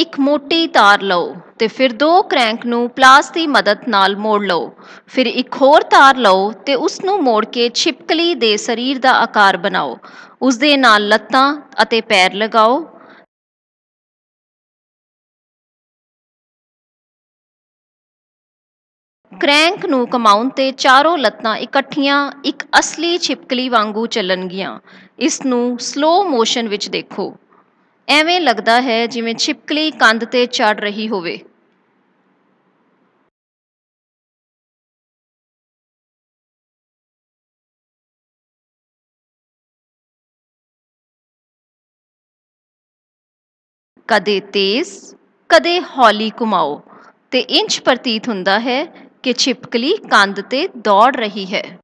एक मोटी तार लो ते फिर दो क्रैंक नू प्लास की मदद नाल मोड़ लो। फिर एक होर तार लो ते उसनू मोड़ के छिपकली दे शरीर दा आकार बनाओ। उस दे नाल लत्तां अते पैर लगाओ। क्रैंक नू घुमाउण ते चारों लत्तां इकट्ठियां एक असली छिपकली वांगू चलणगियां। इस नू स्लो मोशन विच देखो। ਐਵੇਂ लगता है जिवें छिपकली कंध ते चढ़ रही होवे। कदे तेज कदे हौली घुमाओ ते इंच प्रतीत हुंदा है कि छिपकली कंध ते दौड़ रही है।